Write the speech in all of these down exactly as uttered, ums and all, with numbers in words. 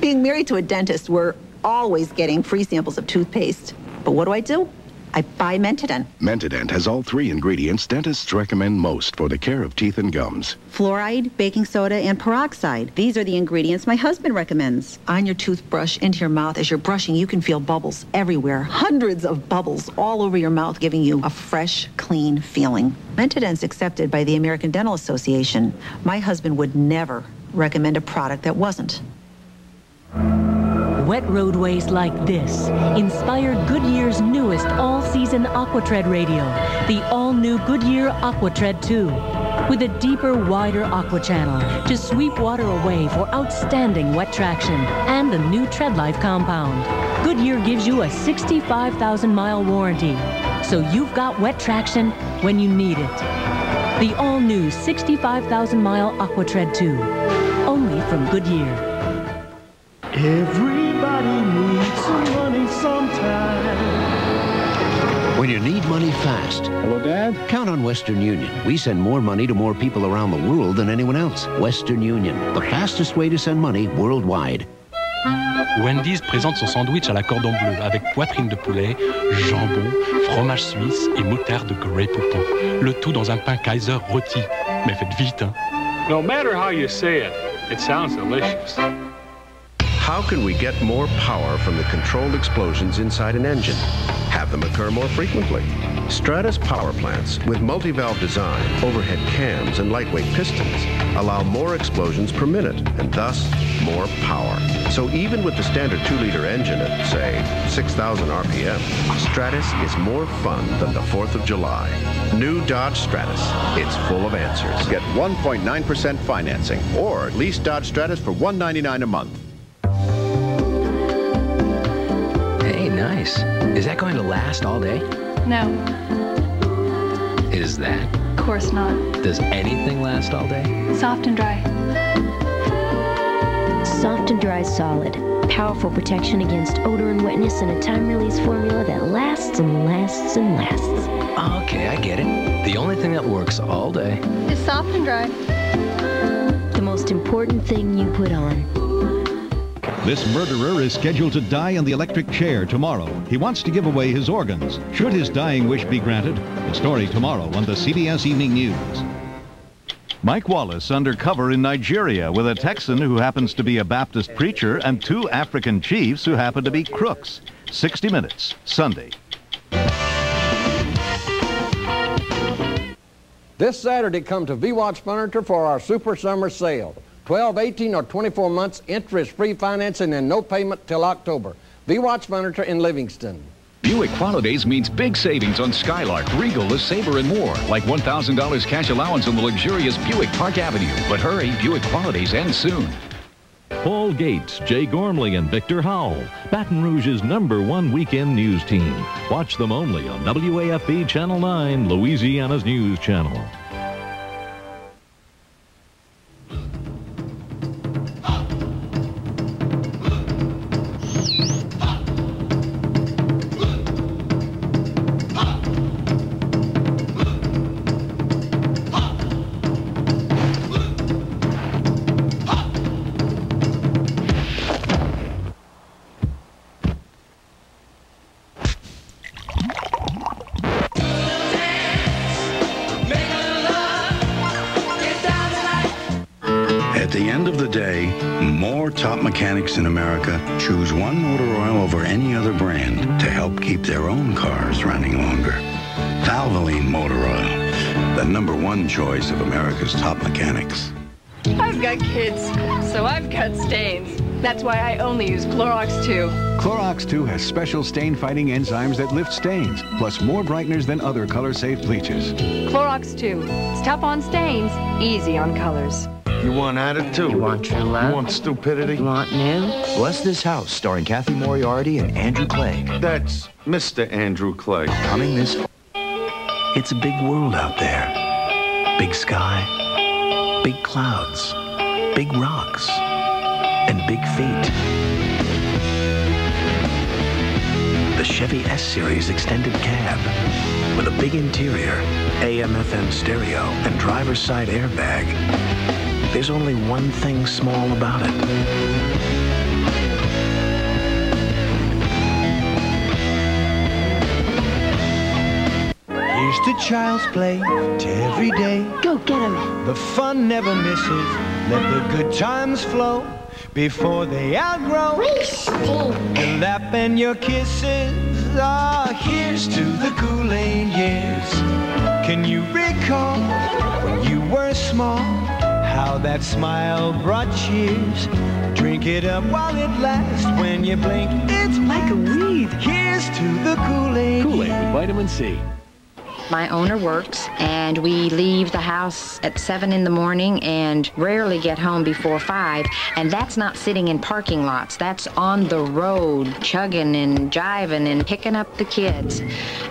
Being married to a dentist, we're always getting free samples of toothpaste. But what do I do? I buy Mentadent. Mentadent has all three ingredients dentists recommend most for the care of teeth and gums. Fluoride, baking soda, and peroxide. These are the ingredients my husband recommends. On your toothbrush, into your mouth. As you're brushing, you can feel bubbles everywhere. Hundreds of bubbles all over your mouth, giving you a fresh, clean feeling. Mentadent's accepted by the American Dental Association. My husband would never recommend a product that wasn't. Wet roadways like this inspired Goodyear's newest all-season Aquatread radio, the all-new Goodyear Aquatread two, with a deeper, wider aqua channel to sweep water away for outstanding wet traction and the new TreadLife compound. Goodyear gives you a sixty-five thousand mile warranty, so you've got wet traction when you need it. The all-new sixty-five thousand mile Aquatread two, only from Goodyear. Everybody needs some money sometime. When you need money fast. Hello, Dad. Count on Western Union. We send more money to more people around the world than anyone else. Western Union, the fastest way to send money worldwide. Wendy's présente son sandwich à la cordon bleu avec poitrine de poulet, jambon, fromage suisse et moutarde de Grey Poupon. Le tout dans un pain Kaiser rôti. Mais faites vite, hein. No matter how you say it, it sounds delicious. How can we get more power from the controlled explosions inside an engine? Have them occur more frequently. Stratus power plants with multi-valve design, overhead cams, and lightweight pistons allow more explosions per minute and thus more power. So even with the standard two liter engine at, say, six thousand R P M, Stratus is more fun than the fourth of July. New Dodge Stratus. It's full of answers. Get one point nine percent financing or lease Dodge Stratus for one ninety-nine a month. Nice. Is that going to last all day? No. Is that? Of course not. Does anything last all day? Soft and Dri. Soft and Dri Solid. Powerful protection against odor and wetness in a time-release formula that lasts and lasts and lasts. Okay, I get it. The only thing that works all day is Soft and Dri. The most important thing you put on. This murderer is scheduled to die in the electric chair tomorrow. He wants to give away his organs. Should his dying wish be granted? The story tomorrow on the C B S Evening News. Mike Wallace undercover in Nigeria with a Texan who happens to be a Baptist preacher and two African chiefs who happen to be crooks. sixty minutes, Sunday. This Saturday, come to V. Watts Furniture for our Super Summer Sale. twelve, eighteen, or twenty-four months interest-free financing and no payment till October. V. Watts Furniture in Livingston. Buick Holidays means big savings on Skylark, Regal, the Sabre, and more. Like one thousand dollars cash allowance on the luxurious Buick Park Avenue. But hurry, Buick Holidays ends soon. Paul Gates, Jay Gormley, and Victor Howell. Baton Rouge's number one weekend news team. Watch them only on W A F B Channel nine, Louisiana's news channel. Mechanics in America choose one motor oil over any other brand to help keep their own cars running longer. Valvoline Motor Oil, the number one choice of America's top mechanics. I've got kids, so I've got stains. That's why I only use Clorox two. Clorox two has special stain-fighting enzymes that lift stains, plus more brighteners than other color-safe bleaches. Clorox two. It's tough on stains, easy on colors. You want attitude? You want true love? You want stupidity? You want new? Bless This House, starring Kathy Moriarty and Andrew Clay. That's Mister Andrew Clay. Coming this... It's a big world out there. Big sky, big clouds, big rocks, and big feet. The Chevy S-Series Extended Cab, with a big interior, A M F M stereo, and driver's side airbag. There's only one thing small about it. child's play to every day. Go get 'em. The fun never misses. Let the good times flow before they outgrow. Wasting. Your lap and your kisses. Ah, here's to the Kool-Aid years. Can you recall when you were small? How that smile brought cheers. Drink it up while it lasts. When you blink, it's like a weed. Here's to the Kool-Aid. Kool-Aid with vitamin C. My owner works, and we leave the house at seven in the morning and rarely get home before five. And that's not sitting in parking lots. That's on the road, chugging and jiving and picking up the kids.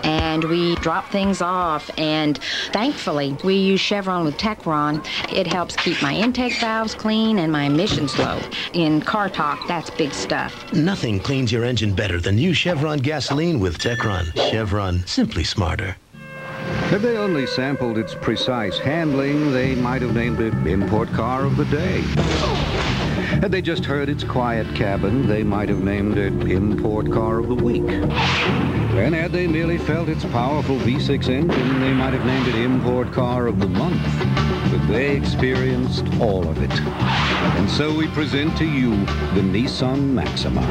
And we drop things off. And thankfully, we use Chevron with Techron. It helps keep my intake valves clean and my emissions low. In car talk, that's big stuff. Nothing cleans your engine better than new Chevron gasoline with Techron. Chevron, simply smarter. Had they only sampled its precise handling, they might have named it Import Car of the Day. Had they just heard its quiet cabin, they might have named it Import Car of the Week. And had they merely felt its powerful V six engine, they might have named it Import Car of the Month. But they experienced all of it. And so we present to you the Nissan Maxima,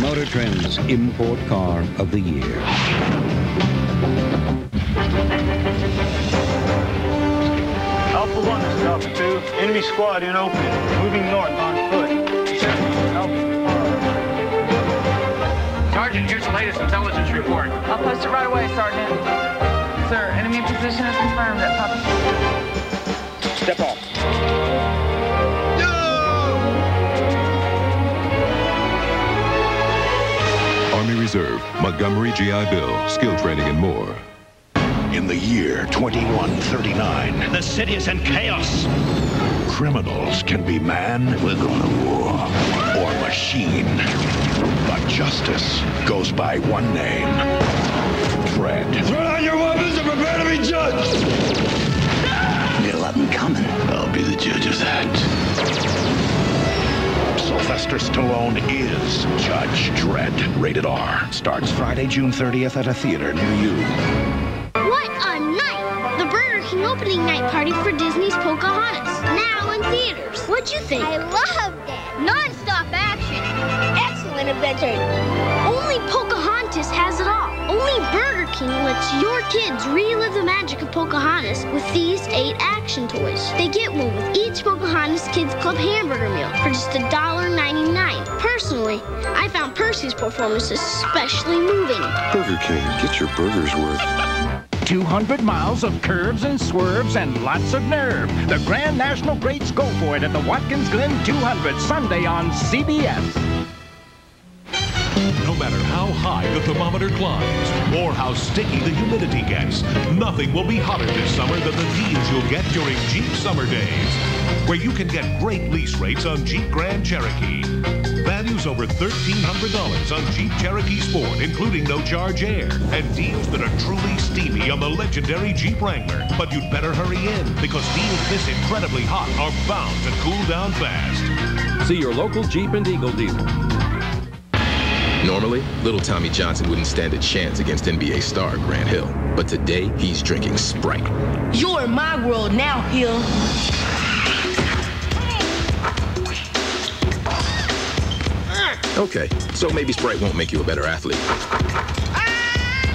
Motor Trend's Import Car of the Year. Alpha one, this is Alpha two. Enemy squad in open. Moving north on foot. Alpha. Sergeant, here's the latest intelligence report. I'll post it right away, Sergeant. Sir, enemy position is confirmed at Pocahontas. Step off. No! Army Reserve, Montgomery G I Bill, skill training and more. In the year twenty-one thirty-nine, the city is in chaos. Criminals can be man, we're going to war, or machine. But justice goes by one name, Fred. Throw down your weapons and prepare to be judged. We got a lot in common. I'll be the judge of that. Sylvester Stallone is Judge Dredd. Rated R. Starts Friday, June thirtieth at a theater near you. Opening night party for Disney's Pocahontas, now in theaters. What'd you think? I loved it. Non-stop action. Excellent adventure. Only Pocahontas has it all. Only Burger King lets your kids relive the magic of Pocahontas with these eight action toys. They get one with each Pocahontas Kids Club hamburger meal for just a dollar ninety-nine. Personally, I found Percy's performance especially moving. Burger King, get your burger's worth. two hundred miles of curves and swerves and lots of nerve. The Grand National Greats go for it at the Watkins Glen two hundred, Sunday on C B S. No matter how high the thermometer climbs or how sticky the humidity gets, nothing will be hotter this summer than the deals you'll get during Jeep Summer Days, where you can get great lease rates on Jeep Grand Cherokee. Values over thirteen hundred dollars on Jeep Cherokee Sport, including no charge air, and deals that are truly steamy on the legendary Jeep Wrangler. But you'd better hurry in, because deals this incredibly hot are bound to cool down fast. See your local Jeep and Eagle dealer. Normally, little Tommy Johnson wouldn't stand a chance against N B A star Grant Hill. But today, he's drinking Sprite. You're in my world now, Hill. Okay, so maybe Sprite won't make you a better athlete.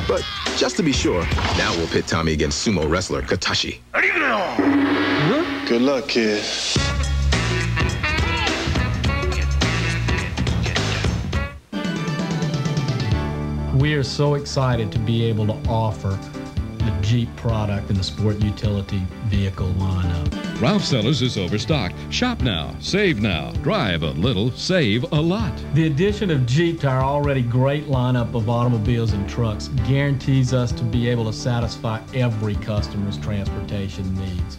But just to be sure, now we'll pit Tommy against sumo wrestler Katashi. Good luck, kid. We are so excited to be able to offer the Jeep product in the sport utility vehicle lineup. Ralph Sellers is overstocked. Shop now, save now, drive a little, save a lot. The addition of Jeep to our already great lineup of automobiles and trucks guarantees us to be able to satisfy every customer's transportation needs.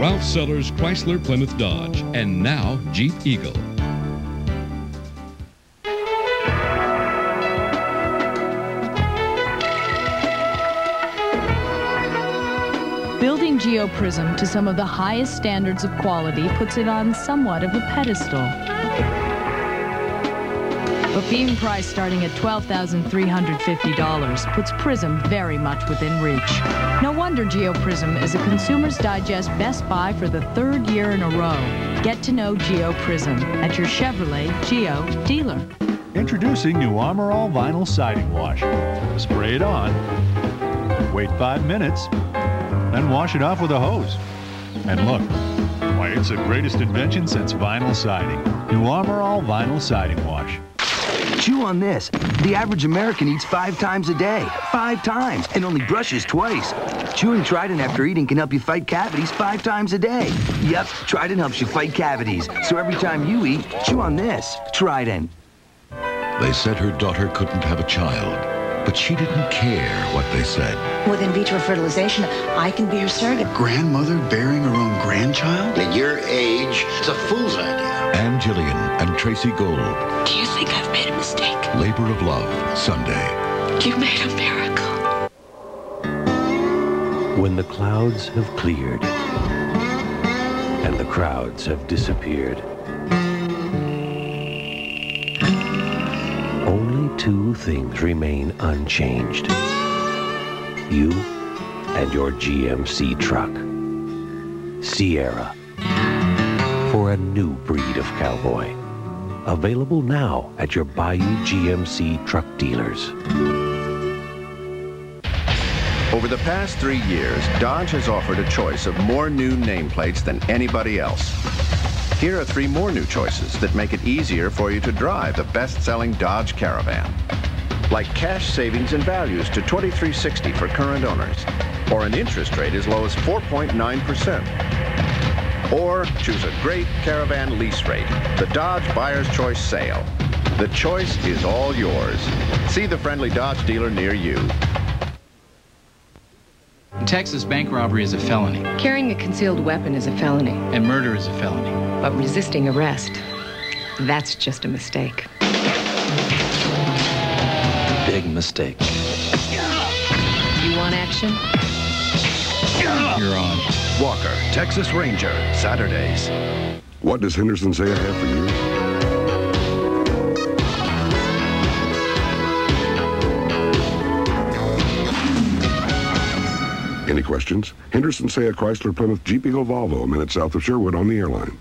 Ralph Sellers, Chrysler, Plymouth, Dodge, and now Jeep Eagle. Building Geo Prizm to some of the highest standards of quality puts it on somewhat of a pedestal. But beam price starting at twelve thousand three hundred fifty dollars puts Prizm very much within reach. No wonder Geo Prizm is a Consumer's Digest Best Buy for the third year in a row. Get to know Geo Prizm at your Chevrolet Geo dealer. Introducing new Armor All Vinyl Siding Wash. Spray it on, wait five minutes, then wash it off with a hose. And look, why it's the greatest invention since vinyl siding. New Armor All Vinyl Siding Wash. Chew on this. The average American eats five times a day. Five times. And only brushes twice. Chewing Trident after eating can help you fight cavities five times a day. Yep, Trident helps you fight cavities. So every time you eat, chew on this. Trident. They said her daughter couldn't have a child, but she didn't care what they said. With in vitro fertilization, I can be her surrogate. Grandmother bearing her own grandchild? At your age, it's a fool's idea. Ann Gillian and Tracy Gold. Do you think I've made a mistake? Labor of Love, Sunday. You made a miracle. When the clouds have cleared and the crowds have disappeared, only two things remain unchanged. You and your G M C truck. Sierra. For a new breed of cowboy. Available now at your Bayou G M C truck dealers. Over the past three years, Dodge has offered a choice of more new nameplates than anybody else. Here are three more new choices that make it easier for you to drive the best-selling Dodge Caravan. Like cash savings and values to twenty-three sixty for current owners, or an interest rate as low as four point nine percent. Or choose a great Caravan lease rate, the Dodge Buyer's Choice Sale. The choice is all yours. See the friendly Dodge dealer near you. In Texas, bank robbery is a felony. Carrying a concealed weapon is a felony. And murder is a felony. But resisting arrest, that's just a mistake. Big mistake. You want action? You're on. Walker, Texas Ranger, Saturdays. What does Henderson say I have for you? Any questions? Henderson say a Chrysler Plymouth Jeep Eagle Volvo a minute south of Sherwood on the airline.